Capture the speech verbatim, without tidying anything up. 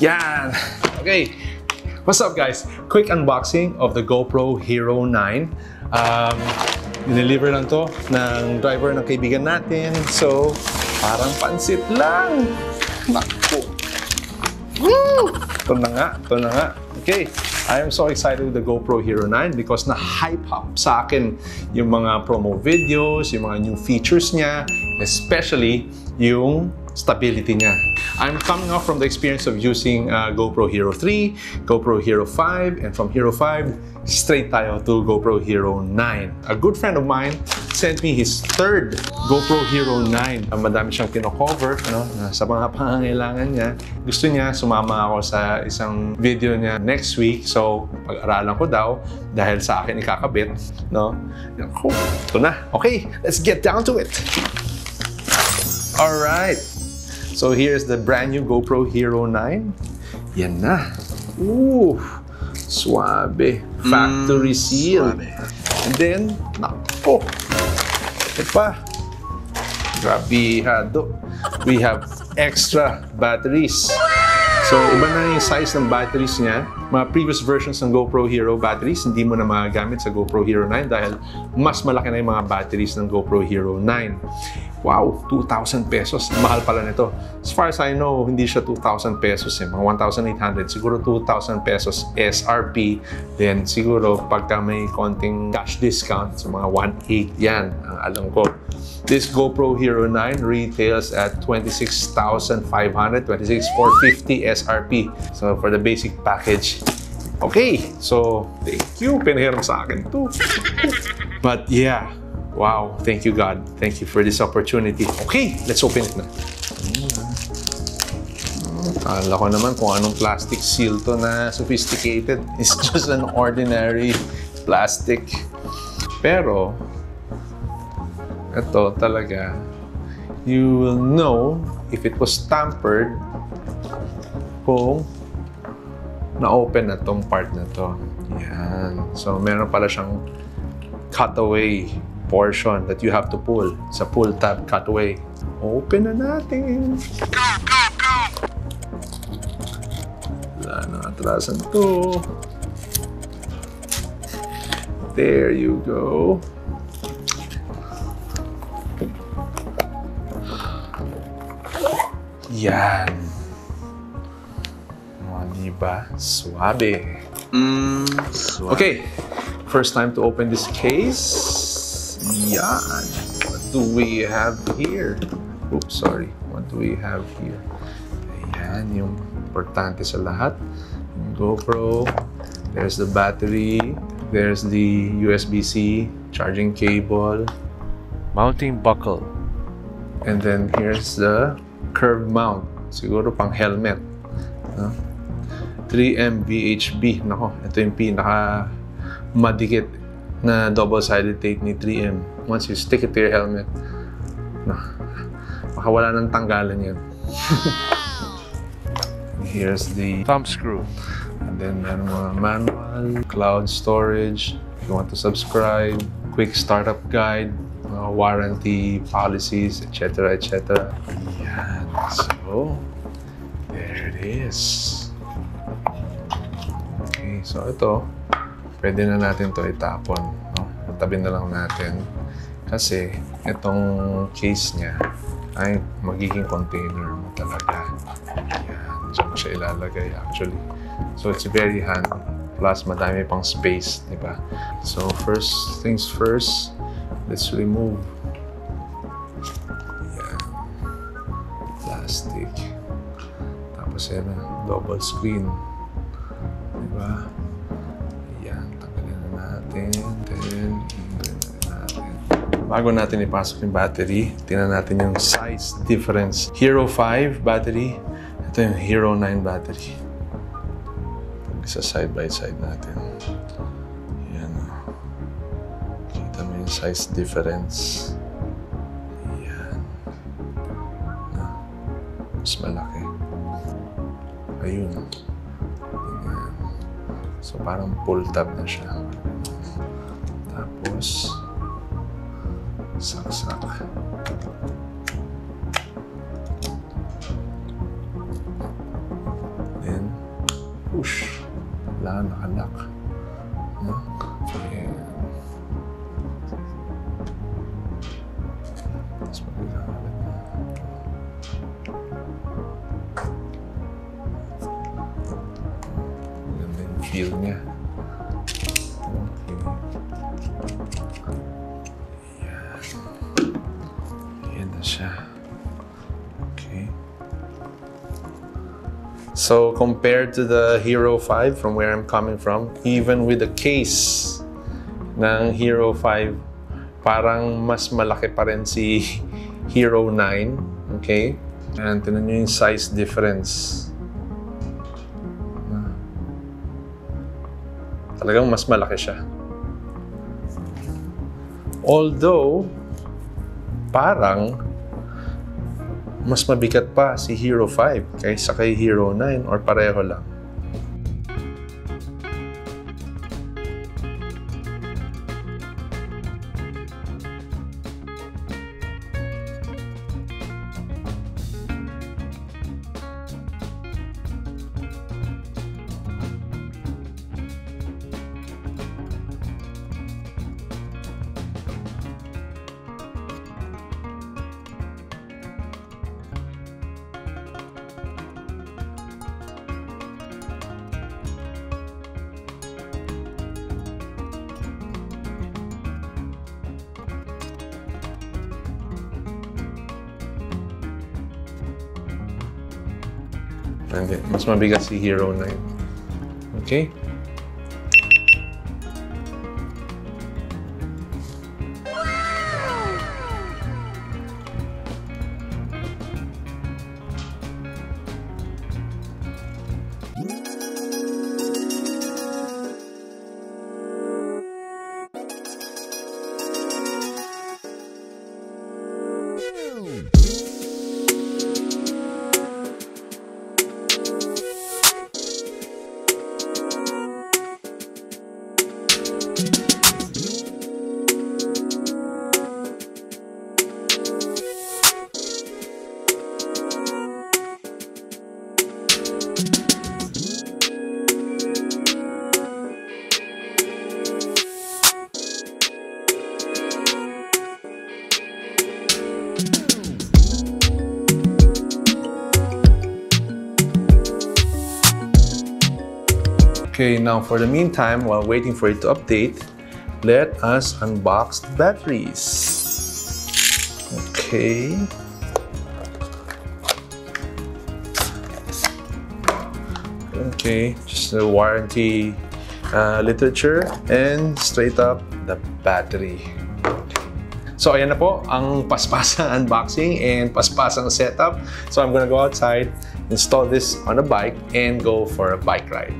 Yeah, okay. What's up, guys? Quick unboxing of the GoPro Hero nine. Um, deliver lang to ng driver ng kaibigan natin. So, parang pansit lang. Naku. Woo! Ito na nga, ito na nga. Okay, I am so excited with the GoPro Hero nine because na-hype up sa akin yung mga promo videos, yung mga new features niya, especially yung stability niya. I'm coming off from the experience of using uh, GoPro Hero three, GoPro Hero five, and from Hero five, straight tayo to GoPro Hero nine. A good friend of mine sent me his third GoPro Hero nine. Madami siyang kino-cover, ano, sa mga pangangailangan niya. Gusto niya sumama ako sa isang video niya next week. So, pag-aralan ko daw dahil sa akin ikakabit, no? Oh, ito na. Okay, let's get down to it. All right. So here's the brand new GoPro Hero nine. Yan na. Ooh, suave. Factory mm, seal. Suave. And then, nako. Ito pa. Grabihado. We have extra batteries. So, iba na yung size ng batteries niya. Mga previous versions ng GoPro Hero batteries, hindi mo na magagamit sa GoPro Hero nine dahil mas malaki na yung mga batteries ng GoPro Hero nine. Wow, two thousand pesos. Mahal pala nito. As far as I know, hindi siya two thousand pesos. Eh. Mga one thousand eight hundred. Siguro two thousand pesos S R P. Then siguro pagka may konting cash discount, so mga one eight yan. Ang alam ko. This GoPro Hero nine retails at twenty-six thousand five hundred, twenty-six thousand four hundred fifty S R P. So for the basic package. Okay, so thank you. Pinahiram sa akin too. But yeah. Wow, thank you, God. Thank you for this opportunity. Okay, let's open it na. Kala ko naman kung anong plastic seal to na sophisticated. It's just an ordinary plastic. Pero, ito talaga, you will know if it was tampered kung na-open na tong part na to. Yan. So, meron pala siyang cutaway portion that you have to pull. Sa pull tab cutaway. Open na natin. Go, go, go! Wala nang atrasan to. There you go. Yan. O, diba? Suabe. Mm, suabe. Okay. First time to open this case. Yeah. What do we have here? Oops, sorry. What do we have here? Ayan, yung importante sa lahat. Yung GoPro. There's the battery. There's the U S B C charging cable. Mounting buckle. And then here's the curved mount. Siguro pang helmet. Huh? three M V H B. Nako, ito yung pinaka madikit na double-sided tape ni three M. Once you stick it to your helmet, makawala ng tanggalan yan. Here's the thumb screw. And then, meron mga manual, cloud storage, if you want to subscribe, quick startup guide, uh, warranty, policies, et cetera, et cetera. Ayan. So, there it is. Okay, so ito, pwede na natin ito itapon. No? Tabi na lang natin. Kasi itong case niya ay magiging container mo talaga. Ayan. Diyan siya ilalagay actually. So it's very handy. Plus madami pang space, di ba? So first things first, let's remove. Ayan. Plastic. Tapos yan na. Double screen. Di ba? Bago natin ipasok yung battery, tingnan natin yung size difference. Hero five battery, ito yung Hero nine battery. Pag sa side by side natin. Ayan. Kita mo yung size difference. Ayan. Mas malaki. Ayun. Ayan. So parang pull tab na siya. Tapos saksak. Then push. Wala, nakalak. Ayan. Tapos pag-alala na. Maganda yung feel niya. So compared to the Hero five, from where I'm coming from, even with the case ng Hero five, parang mas malaki pa rin si Hero nine, okay? And tignan nyo yung size difference. Talagang mas malaki siya. Although, parang mas mabigat pa si Hero five kaysa kay Hero nine, or pareho lang. Okay, mas mabigat si Hero nine. Okay? Okay, now for the meantime, while waiting for it to update, let us unbox the batteries. Okay. Okay, just the warranty uh, literature and straight up the battery. So ayan na po ang paspasang unboxing and paspasang setup. So I'm gonna go outside, install this on a bike, and go for a bike ride.